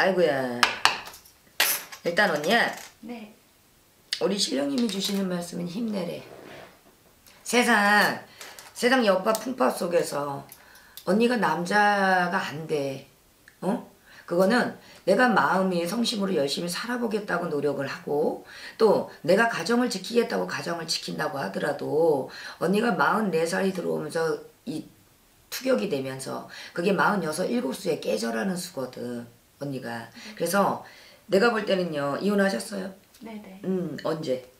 아이고야. 일단 언니야. 네. 우리 신령님이 주시는 말씀은 힘내래. 세상 여파 풍파 속에서 언니가 남자가 안 돼. 어? 그거는 내가 마음이 성심으로 열심히 살아보겠다고 노력을 하고 또 내가 가정을 지키겠다고 가정을 지킨다고 하더라도 언니가 44살이 들어오면서 이 투격이 되면서 그게 46, 7수에 깨져라는 수거든 언니가. 그래서 내가 볼 때는요. 이혼하셨어요? 네네. 언제?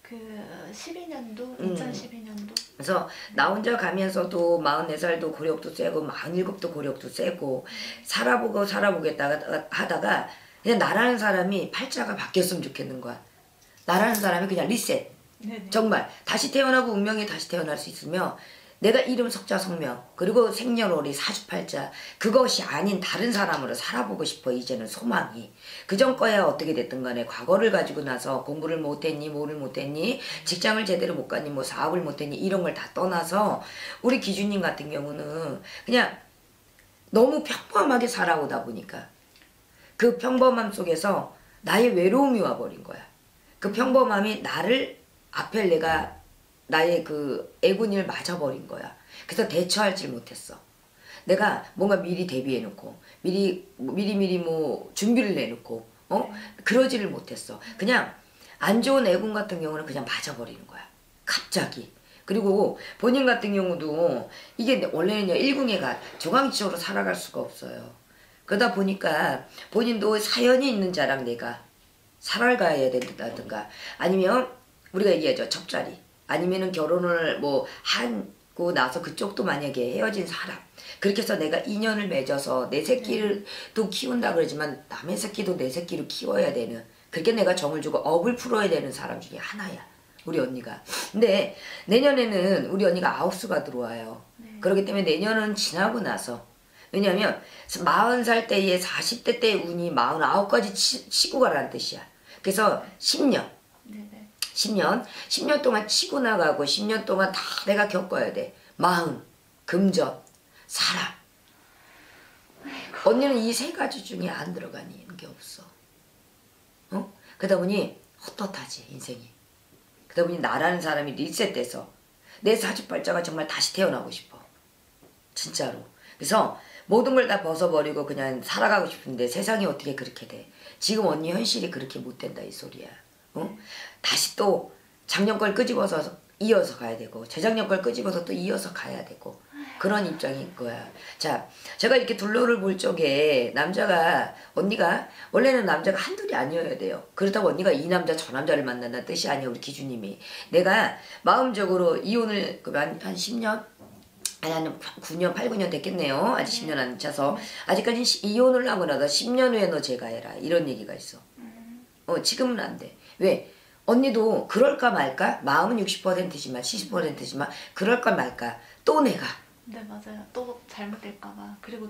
그 12년도? 2012년도? 그래서 나 혼자 가면서도 44살도 고력도 세고 47도 고력도 세고 살아보겠다 하다가 그냥 나라는 사람이 팔자가 바뀌었으면 좋겠는 거야. 나라는 사람이 그냥 리셋. 네네. 정말 다시 태어나고 운명에 다시 태어날 수 있으며 내가 이름 석자 성명 그리고 생년월일 사주팔자 그것이 아닌 다른 사람으로 살아보고 싶어. 이제는 소망이 그전 거야. 어떻게 됐든 간에 과거를 가지고 나서 공부를 못했니 뭐를 못했니 직장을 제대로 못 갔니 뭐 사업을 못했니 이런 걸 다 떠나서 우리 기준님 같은 경우는 그냥 너무 평범하게 살아오다 보니까 그 평범함 속에서 나의 외로움이 와버린 거야. 그 평범함이 나를 앞에 내가 나의 그 애군이를 맞아버린 거야. 그래서 대처하지 못했어. 내가 뭔가 미리 대비해놓고 미리 뭐 준비를 내놓고 그러지를 못했어. 그냥 안 좋은 애군 같은 경우는 그냥 맞아버리는 거야. 갑자기. 그리고 본인 같은 경우도 이게 원래는 1궁에가 조강지처로 살아갈 수가 없어요. 그러다 보니까 본인도 사연이 있는 자랑 내가 살아가야 된다든가 아니면 우리가 얘기하죠. 첩자리. 아니면은 결혼을 뭐 하고 나서 그쪽도 만약에 헤어진 사람 그렇게 해서 내가 인연을 맺어서 내 새끼를 또 키운다 그러지만 남의 새끼도 내 새끼로 키워야 되는 그렇게 내가 정을 주고 업을 풀어야 되는 사람 중에 하나야 우리 언니가. 근데 내년에는 우리 언니가 9수가 들어와요. 그렇기 때문에 내년은 지나고 나서 왜냐면 40살 때에 40대 때의 운이 49까지 치고 가라는 뜻이야. 그래서 10년 10년 동안 치고 나가고 10년 동안 다 내가 겪어야 돼. 마음, 금전, 사랑. 아이고. 언니는 이 세 가지 중에 안 들어가는 게 없어. 어? 그러다 보니 헛헛하지 인생이. 그러다 보니 나라는 사람이 리셋돼서 내 사주팔자가 정말 다시 태어나고 싶어. 진짜로. 그래서 모든 걸 다 벗어버리고 그냥 살아가고 싶은데 세상이 어떻게 그렇게 돼. 지금 언니 현실이 그렇게 못 된다 이 소리야. 어? 다시 또 작년 걸 끄집어서 이어서 가야 되고 재작년 걸 끄집어서 또 이어서 가야 되고 그런 입장인 거야. 자, 제가 이렇게 둘러를 볼 적에 남자가 언니가 원래는 남자가 한둘이 아니어야 돼요. 그렇다고 언니가 이 남자 저 남자를 만난다는 뜻이 아니야. 우리 기준님이 내가 마음적으로 이혼을 한 10년? 아니, 한 9년, 8, 9년 됐겠네요. 아직 10년 안 차서 아직까지는 이혼을 하고 나서 10년 후에 너 재가해라 이런 얘기가 있어. 지금은 안 돼. 왜? 언니도 그럴까 말까? 마음은 60%지만 70%지만 그럴까 말까? 또 내가. 네 맞아요. 또 잘못될까 봐. 그리고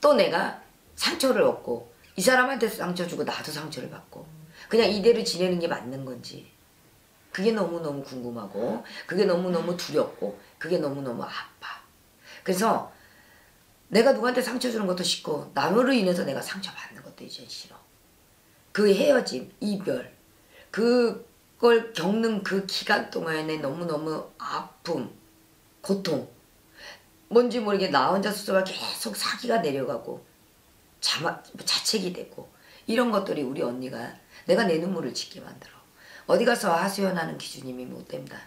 또 내가 상처를 얻고 이 사람한테 상처 주고 나도 상처를 받고 그냥 이대로 지내는 게 맞는 건지 그게 너무너무 궁금하고 그게 너무너무 두렵고 그게 너무너무 아파. 그래서 내가 누구한테 상처 주는 것도 싫고 남으로 인해서 내가 상처 받는 것도 이제 싫어. 그 헤어짐, 이별 그걸 겪는 그 기간 동안에 너무너무 아픔, 고통 뭔지 모르게 나 혼자 스스로 계속 사기가 내려가고 자책이 되고 이런 것들이 우리 언니가 내가 내 눈물을 짓게 만들어. 어디 가서 하소연하는 기준님이 못된다.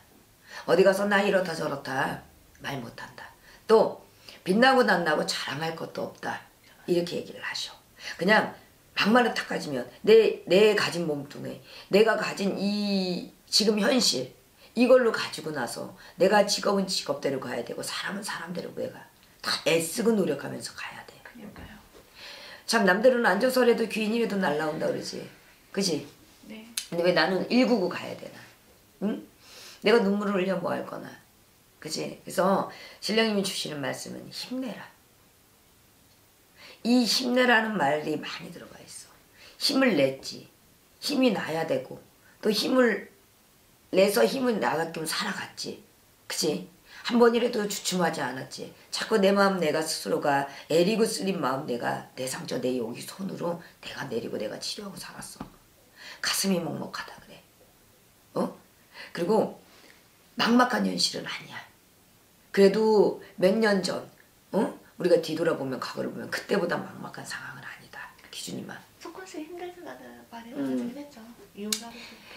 어디 가서 나 이렇다 저렇다 말 못한다. 또 빛나고 낯나고 자랑할 것도 없다 이렇게 얘기를 하셔. 그냥 막말로 탁 가지면 내 가진 몸뚱에 내가 가진 이 지금 현실 이걸로 가지고 나서 내가 직업은 직업대로 가야 되고 사람은 사람대로 내가 다 애쓰고 노력하면서 가야 돼. 그러니까요. 참 남들은 안전설에도 귀인이라도 날라온다 그러지. 그지? 네. 근데 왜 나는 199 가야 되나? 응? 내가 눈물을 흘려 뭐 할 거나. 그지? 그래서 신령님이 주시는 말씀은 힘내라. 이 힘내라는 말이 많이 들어가 있어. 힘을 냈지. 힘이 나야 되고 또 힘을 내서 힘을 나가끔 살아갔지. 그치? 한 번이라도 주춤하지 않았지. 자꾸 내 마음 내가 스스로가 애리고 쓸린 마음 내가 내 상처 내 여기 손으로 내가 내리고 내가 치료하고 살았어. 가슴이 먹먹하다 그래. 어? 그리고 막막한 현실은 아니야. 그래도 몇 년 전, 어? 우리가 뒤돌아보면 과거를 보면 그때보다 막막한 상황은 아니다. 기준이만. 속건수에 힘들다는 말이 어쩌긴 했죠.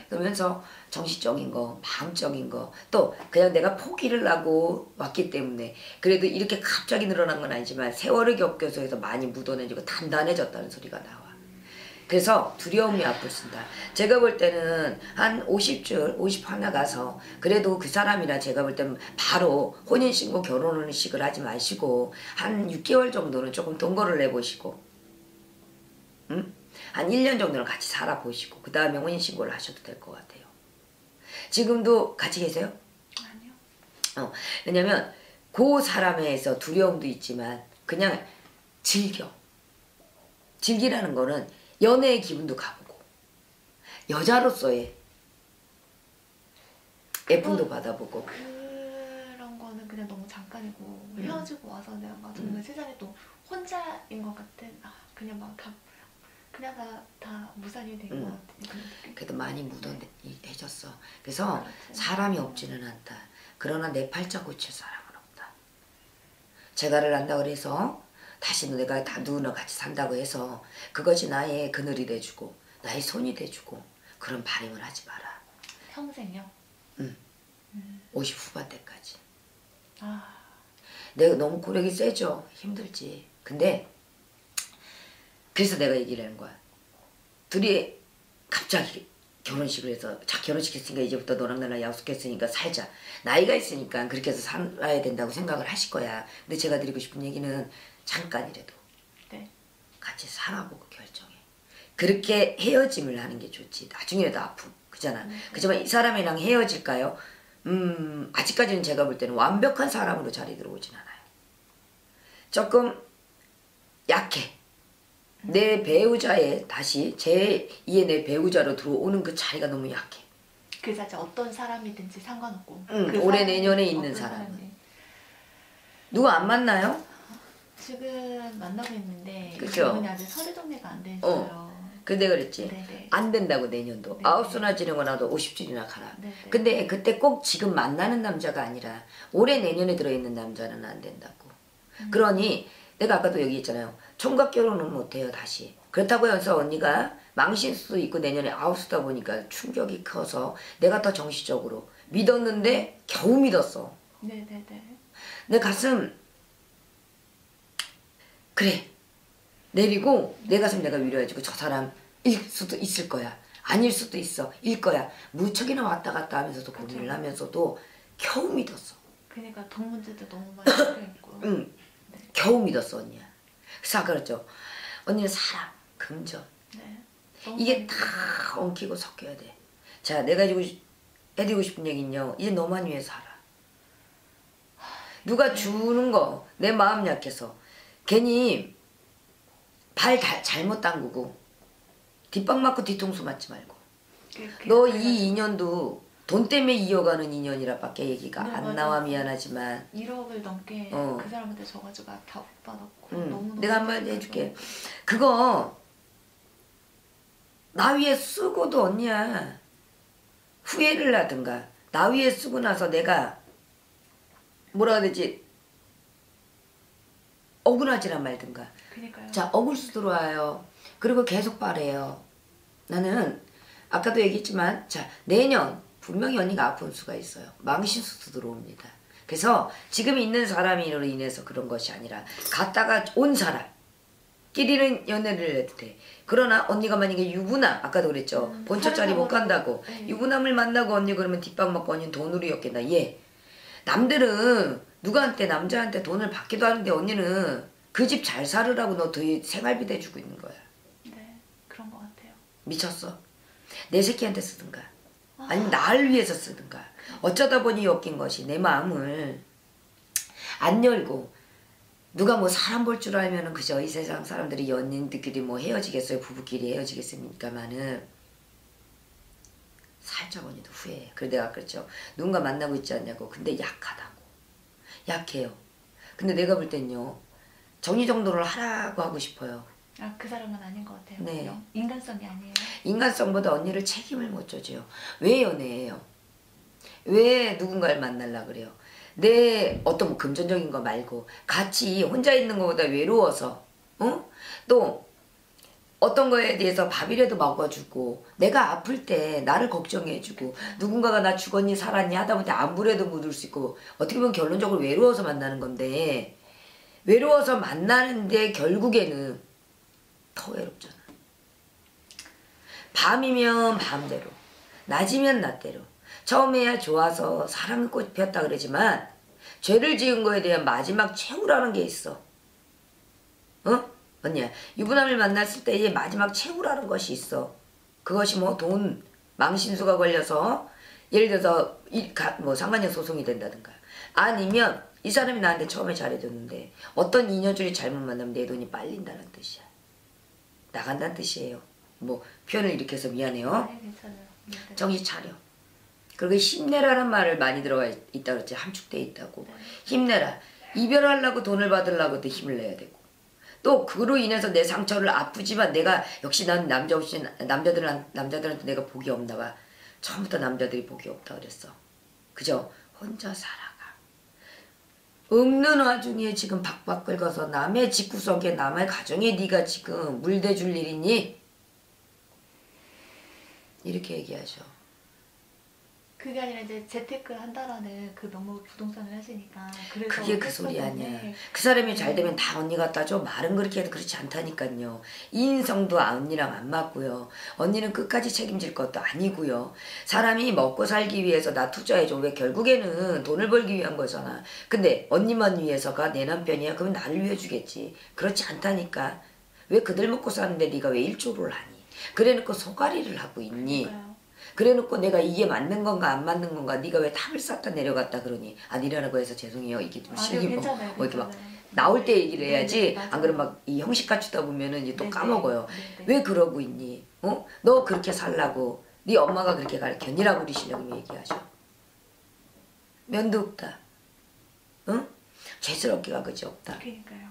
그러면서 정신적인 거, 마음적인 거, 또 그냥 내가 포기를 하고 왔기 때문에 그래도 이렇게 갑자기 늘어난 건 아니지만 세월을 겪여서 해서 많이 묻어내지고 단단해졌다는 소리가 나와. 그래서 두려움이 앞을쓴다. 제가 볼 때는 한 50줄, 50하나 가서 그래도 그 사람이나 제가 볼 때는 바로 혼인신고, 결혼혼인식을 하지 마시고 한 6개월 정도는 조금 동거를 해보시고, 응? 한 1년 정도는 같이 살아보시고 그 다음에 혼인신고를 하셔도 될 것 같아요. 지금도 같이 계세요? 아니요. 왜냐면 그 사람에서 두려움도 있지만 그냥 즐겨. 즐기라는 거는 연애의 기분도 가보고 여자로서의 예쁨도 받아보고 그런 거는 그냥 너무 잠깐이고 헤어지고 와서 내가 막 정말 세상에 또 혼자인 것 같은 그냥 막 다 무산이 된 것 같은 그래도 많이 묻어내졌어. 그래서 사람이 없지는 않다. 그러나 내 팔자 고칠 사람은 없다. 재가를 한다 그래서 다시 내가 다 누구나 같이 산다고 해서 그것이 나의 그늘이 돼주고 나의 손이 돼주고 그런 바람을 하지 마라. 평생요? 응. 50 후반대까지. 아. 내가 너무 고력이 세죠. 힘들지. 근데 그래서 내가 얘기를 하는 거야. 둘이 갑자기 결혼식을 해서 자 결혼시켰으니까 이제부터 너랑 나랑 약속했으니까 살자. 나이가 있으니까 그렇게 해서 살아야 된다고 생각을 하실 거야. 근데 제가 드리고 싶은 얘기는 잠깐이라도 네. 같이 살아보고 결정해. 그렇게 헤어짐을 하는 게 좋지. 나중에라도 아픔. 그잖아. 그렇지만 이 사람이랑 헤어질까요? 아직까지는 제가 볼 때는 완벽한 사람으로 자리 들어오진 않아요. 조금 약해. 내 배우자에 다시 제2의 내 배우자로 들어오는 그 자리가 너무 약해. 그 자체 어떤 사람이든지 상관없고 그 올해 내년에 있는 사람은. 누구 안 만나요? 지금 만나고 있는데 그분이 아직 서류 정리가 안 돼 있어요. 근데 그랬지. 네네. 안 된다고 내년도. 네네. 9수나 지내고 나도 50줄이나 가라. 네네. 근데 그때 꼭 지금 만나는 남자가 아니라 올해 내년에 들어있는 남자는 안 된다고. 그러니 내가 아까도 여기 있잖아요. 총각 결혼은 못해요 다시. 그렇다고 해서 언니가 망신수도 있고 내년에 9수다 보니까 충격이 커서 내가 더 정신적으로 믿었는데 겨우 믿었어. 네네네. 내 가슴 그래 내리고 내 가슴 내가 위로해주고 저 사람 일 수도 있을 거야 아닐 수도 있어 일 거야 무척이나 왔다 갔다 하면서도 고민을 하면서도 겨우 믿었어. 그러니까 돈 문제도 너무 많이 생겨있고 네. 겨우 믿었어 언니야. 그래서 아까 그랬죠. 언니는 사람, 금전 네. 이게 다 엉키고 섞여야 돼. 자 내가 해드리고 싶은 얘기는요. 이제 너만 위해 살아. 누가 주는 거 내 마음 약해서 괜히 발 잘못 담그고 뒷방 맞고 뒤통수 맞지 말고 너 이 인연도 돈 때문에 이어가는 인연이라 밖에 얘기가 네, 안 맞아. 나와 미안하지만 1억을 넘게 그 사람한테 줘가지고 다 못 받았고 너무 내가 한마디 해줄게. 그거 나 위에 쓰고도 언니야 후회를 하든가 나 위에 쓰고 나서 내가 뭐라 해야 되지 억울하지란 말든가. 그러니까요. 자, 억울 수 들어와요. 그리고 계속 바래요. 나는 아까도 얘기했지만 자 내년 분명히 언니가 아픈 수가 있어요. 망신수도 들어옵니다. 그래서 지금 있는 사람으로 인해서 그런 것이 아니라 갔다가 온 사람끼리는 연애를 해도 돼. 그러나 언니가 만약에 유부남 아까도 그랬죠. 본처짜리 못 간다고. 유부남을 만나고 언니 그러면 뒷방 맞고 언니는 돈으로 엮인다. 예. 남들은 누구한테 남자한테 돈을 받기도 하는데 언니는 그 집 잘 살으라고 너 생활비 대주고 있는 거야. 네, 그런 것 같아요. 미쳤어. 내 새끼한테 쓰든가 아니면 나를 위해서 쓰든가 어쩌다 보니 엮인 것이 내 마음을 안 열고 누가 뭐 사람 볼 줄 알면은 그저 이 세상 사람들이 연인들끼리 뭐 헤어지겠어요 부부끼리 헤어지겠습니까만은 살짝 언니도 후회해. 그래 내가 그랬죠. 누군가 만나고 있지 않냐고. 근데 약하다고. 약해요. 근데 내가 볼 땐요, 정리정돈을 하라고 하고 싶어요. 아, 그 사람은 아닌 것 같아요. 네. 인간성이 아니에요. 인간성보다 언니를 책임을 못 져줘요. 왜 연애해요? 왜 누군가를 만나려고 그래요? 내 어떤 금전적인 거 말고 같이 혼자 있는 것보다 외로워서, 어? 또 어떤 거에 대해서 밥이라도 먹어주고, 내가 아플 때 나를 걱정해주고, 누군가가 나 죽었니 살았니 하다보니까 안부라도 묻을 수 있고, 어떻게 보면 결론적으로 외로워서 만나는 건데, 외로워서 만나는데 결국에는 더 외롭잖아. 밤이면 밤대로, 낮이면 낮대로. 처음에야 좋아서 사랑의 꽃이 피었다 그러지만, 죄를 지은 거에 대한 마지막 최후라는 게 있어. 어? 언니야, 유부남을 만났을 때의 마지막 최후라는 것이 있어. 그것이 뭐 돈, 망신수가 걸려서, 예를 들어서 뭐 상간녀 소송이 된다든가, 아니면 이 사람이 나한테 처음에 잘해줬는데 어떤 인연줄이 잘못 만나면 내 돈이 빨린다는 뜻이야. 나간다는 뜻이에요. 뭐 표현을 이렇게 해서 미안해요. 네, 괜찮아요. 네. 정신 차려. 그리고 힘내라는 말을 많이 들어가 있다 그랬지. 함축돼 있다고. 네. 힘내라. 이별하려고 돈을 받으려고 또 힘을 내야 되고, 또 그로 인해서 내 상처를 아프지만, 내가 역시 난 남자 없이 남자들한테 내가 복이 없나 봐. 처음부터 남자들이 복이 없다 그랬어. 그죠? 혼자 살아가. 없는 와중에 지금 박박 긁어서 남의 집구석에, 남의 가정에 네가 지금 물대줄 일이니? 이렇게 얘기하죠. 그게 아니라 이제 재테크 한다라는 그 명목으로 부동산을 하시니까. 그래서 그게 그 소리 아니야. 그 사람이 잘 되면 다 언니 갖다 줘. 말은 그렇게 해도 그렇지 않다니까요. 인성도 언니랑 안 맞고요. 언니는 끝까지 책임질 것도 아니고요. 사람이 먹고 살기 위해서 나 투자해줘. 왜 결국에는 돈을 벌기 위한 거잖아. 근데 언니만 위해서가 내 남편이야. 그러면 나를 위해 주겠지. 그렇지 않다니까. 왜 그들 먹고 사는데 네가 왜 일조를 하니? 그래놓고 소가리를 하고 있니? 그러니까요. 그래놓고 내가 이게 맞는 건가 안 맞는 건가, 네가 왜 탑을 쌓다 내려갔다 그러니, 아니라고 해서 죄송해요 이게 좀 실기 뭐 이렇게 막 나올 때 얘기를 해야지. 안 그러면 막 이 형식 갖추다 보면은 이제 또 까먹어요. 왜 그러고 있니? 어? 너 그렇게 살라고 네 엄마가 그렇게 가르쳤니라고 우리 신령님이 얘기하죠. 면도 없다. 응? 죄스럽기가 그지 없다. 그러니까요.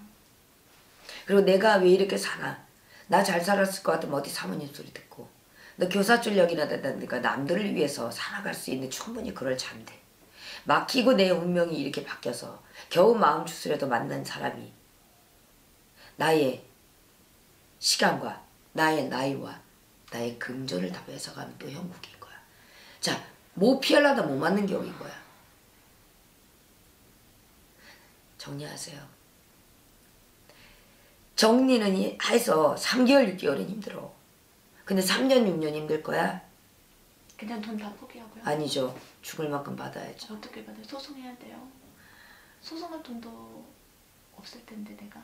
그리고 내가 왜 이렇게 사나, 나 잘 살았을 것 같으면 어디 사모님 소리 듣고, 너 교사 출력이나 된다니까 남들을 위해서 살아갈 수 있는 충분히 그럴 잔데, 막히고 내 운명이 이렇게 바뀌어서 겨우 마음 추스려도 만난 사람이 나의 시간과 나의 나이와 나의 금전을 다 뺏어가면 또 형국인 거야. 자, 못 피하려다 못 맞는 경우인 거야. 정리하세요. 정리는 해서 3개월, 6개월은 힘들어. 근데 3년, 6년 힘들 거야? 그냥 돈 다 포기하고요? 아니죠. 죽을 만큼 받아야죠. 어떻게 받아요? 소송해야 돼요. 소송할 돈도 없을 텐데 내가.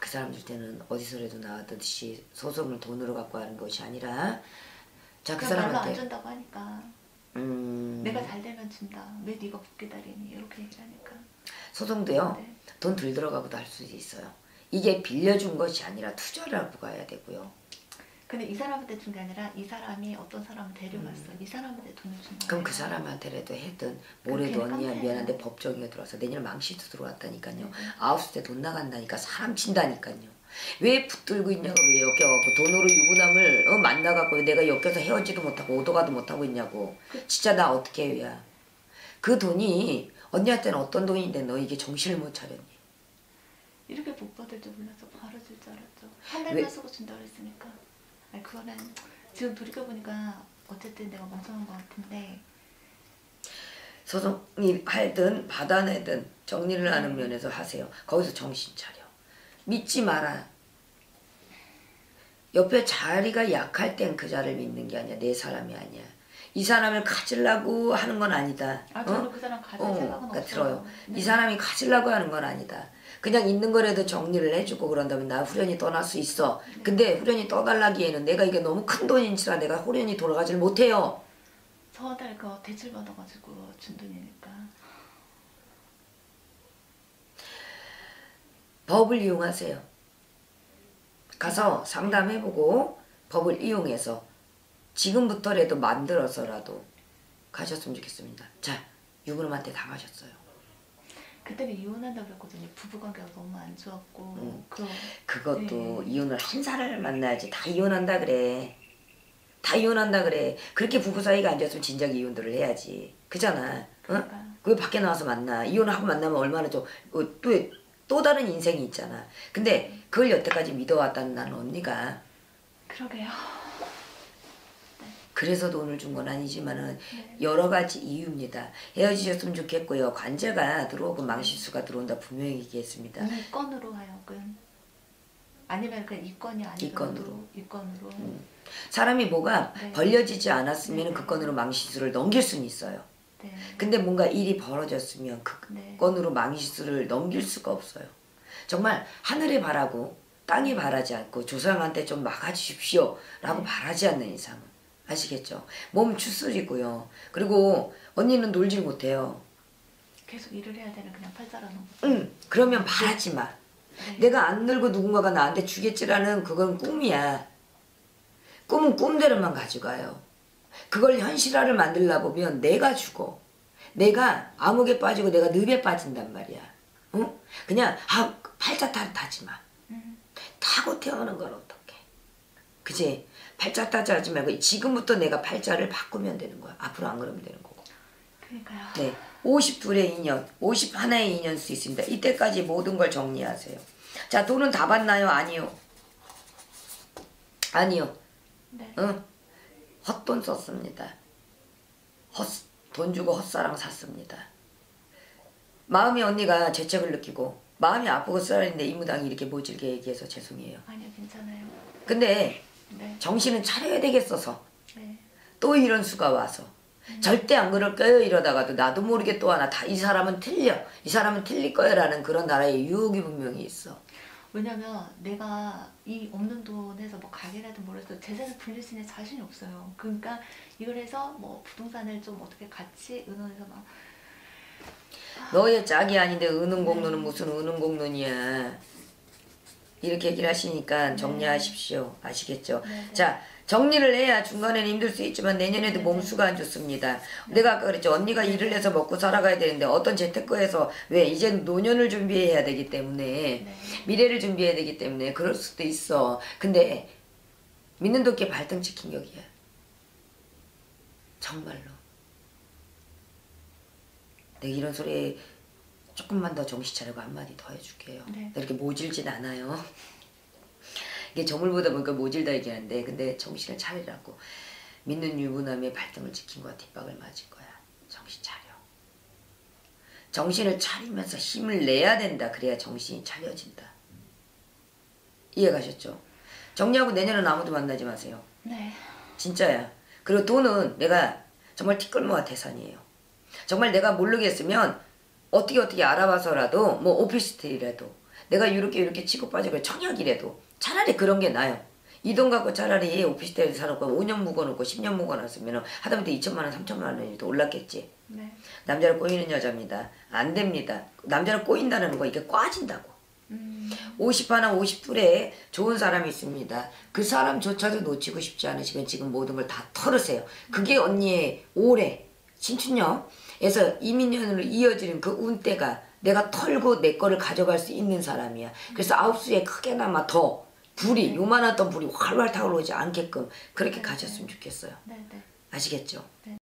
그 사람들 때는 어디서라도 나왔듯이 소송을 돈으로 갖고 하는 것이 아니라, 자, 그 사람한테 별로 안 준다고 하니까. 내가 잘 되면 준다. 왜 네가 못 기다리니? 이렇게 얘기를 하니까. 소송도요. 네. 돈 덜 들어가고도 할 수도 있어요. 이게 빌려준 것이 아니라 투자를 하고 가야 되고요. 근데 이 사람한테 준 게 아니라 이 사람이 어떤 사람을 데려갔어. 이 사람한테 돈을 준 거예요. 그럼 그 사람한테라도 해든 뭐래도 언니야 미안한데 법정에 들어와서 내년 망신도 들어왔다니까요. 아홉수대 돈 나간다니까. 사람 친다니까요. 왜 붙들고 있냐고. 왜 엮여갖고 돈으로 유부남을 만나갖고 내가 엮여서 헤어지도 못하고 오도가도 못하고 있냐고. 진짜 나 어떻게 해야. 그 돈이 언니한테는 어떤 돈인데 너 이게 정신을 못 차렸니? 이렇게 복 받을 줄 몰라서 바로 줄 줄 알았죠. 한 달만 쓰고 준다고 했으니까. 아니, 그거는 지금 돌이켜보니까 어쨌든 내가 멍청한 것 같은데, 소송이 하든 받아내든 정리를 하는 면에서 하세요. 거기서 정신 차려. 믿지 마라. 옆에 자리가 약할 땐 그 자를 믿는 게 아니야. 내 사람이 아니야. 이 사람을 가지려고 하는 건 아니다. 아, 저는 그 사람 가질 생각은 그러니까 없어요. 들어요. 네. 이 사람이 가지려고 하는 건 아니다. 그냥 있는 거라도 정리를 해주고 그런다면 나 후련히 떠날 수 있어. 네. 근데 후련히 떠달라기에는 내가 이게 너무 큰 돈인지라 내가 후련히 돌아가질 못해요. 저달 그 대출 받아가지고 준 돈이니까. 법을 이용하세요. 가서 상담해보고 법을 이용해서 지금부터라도 만들어서라도 가셨으면 좋겠습니다. 자, 유부남한테 당하셨어요. 그때는 이혼한다고 그랬거든요. 부부관계가 너무 안 좋았고. 그것도 네. 이혼을 한 사람을 만나야지. 다 이혼한다 그래. 다 이혼한다 그래. 그렇게 부부 사이가 안 좋았으면 진작 이혼들을 해야지. 그잖아. 그러니까. 어? 그 밖에 나와서 만나. 이혼을 하고 만나면 얼마나 또 다른 인생이 있잖아. 근데 그걸 여태까지 믿어왔다는 나는 언니가. 그러게요. 그래서 돈을 준 건 아니지만은 네. 여러 가지 이유입니다. 헤어지셨으면 좋겠고요. 관제가 들어오고 망실수가 들어온다 분명히 얘기했습니다. 이건으로 하여금 아니면 그냥 이건이 아니고 이건으로 사람이 뭐가 네. 벌려지지 않았으면 네. 그 건으로 망실수를 넘길 수는 있어요. 네. 근데 뭔가 일이 벌어졌으면 그 네. 건으로 망실수를 넘길 수가 없어요. 정말 하늘에 바라고 땅에 바라지 않고 조상한테 좀 막아주십시오 라고 네. 바라지 않는 이상은 아시겠죠? 몸 추스리고요. 그리고 언니는 놀질 못해요. 계속 일을 해야 되는 그냥 팔자라 놓고. 응. 그러면 바라지 마. 네. 내가 안 늙고 누군가가 나한테 주겠지라는 그건 꿈이야. 꿈은 꿈대로만 가져가요. 그걸 현실화를 만들려고 보면 내가 죽어. 내가 암흑에 빠지고 내가 늪에 빠진단 말이야. 응? 그냥 팔자 탓하지 마. 타고 태우는 건 어떡해. 그치? 팔자 따지지 말고 지금부터 내가 팔자를 바꾸면 되는 거야. 앞으로 안 그러면 되는 거고. 그러니까요. 네, 52의 인연, 51의 인연 수 있습니다. 이때까지 모든 걸 정리하세요. 자, 돈은 다 받나요? 아니요. 아니요. 네. 응? 헛돈 썼습니다. 돈 주고 헛사랑 샀습니다. 마음이 언니가 죄책을 느끼고 마음이 아프고 쓰라린데 이 무당이 이렇게 모질게 얘기해서 죄송해요. 아니요, 괜찮아요. 근데 네. 정신은 차려야 되겠어서 네. 또 이런 수가 와서 절대 안 그럴 거예요 이러다가도 나도 모르게 또 하나 다 이 사람은 틀려 이 사람은 틀릴 거예요 라는 그런 나라의 유혹이 분명히 있어. 왜냐면 내가 이 없는 돈에서 뭐 가게라도 뭐라도 재산을 불릴 수 있는 자신이 없어요. 그러니까 이걸 해서 뭐 부동산을 좀 어떻게 같이 의논해서 막 너의 짝이 아닌데 은은공론은 네. 무슨 은은공론이야. 이렇게 얘기를 하시니까 정리하십시오. 네. 아시겠죠? 네. 자, 정리를 해야 중간에는 힘들 수 있지만 내년에도 네. 몸수가 안 좋습니다. 네. 내가 아까 그랬죠. 언니가 네. 일을 해서 먹고 살아가야 되는데 어떤 재테크에서 왜? 이제 노년을 준비해야 되기 때문에 네. 미래를 준비해야 되기 때문에 그럴 수도 있어. 근데 믿는 도끼 발등 찍힌 격이야. 정말로. 내가 이런 소리 조금만 더 정신 차리고 한마디 더 해줄게요. 네. 이렇게 모질진 않아요. 이게 점을 보다 보니까 모질다 얘기하는데 근데 정신을 차리라고. 믿는 유부남의 발등을 찍힌 거야 뒷박을 맞을 거야. 정신 차려. 정신을 차리면서 힘을 내야 된다. 그래야 정신이 차려진다. 이해가셨죠? 정리하고 내년은 아무도 만나지 마세요. 네. 진짜야. 그리고 돈은 내가 정말 티끌모아 대산이에요. 정말 내가 모르겠으면 어떻게 알아봐서라도 뭐 오피스텔이라도 내가 이렇게 치고 빠지고 청약이라도 차라리 그런 게 나아요. 이 돈 갖고 차라리 오피스텔 사놓고 5년 묵어놓고 10년 묵어놨으면 하다못해 2천만원 3천만원이 더 올랐겠지. 네. 남자를 꼬이는 여자입니다. 안 됩니다. 남자를 꼬인다는 거 이게 꽈진다고. 50하나 50불에 좋은 사람이 있습니다. 그 사람조차도 놓치고 싶지 않으시면 지금 모든 걸 다 털으세요. 그게 언니의 올해 신춘년 그래서 이민년으로 이어지는 그 운때가 내가 털고 내 거를 가져갈 수 있는 사람이야. 그래서 아홉수에 크게나마 더 불이 요만했던 불이 활활 타오르지 않게끔 그렇게 가졌으면 좋겠어요. 아시겠죠?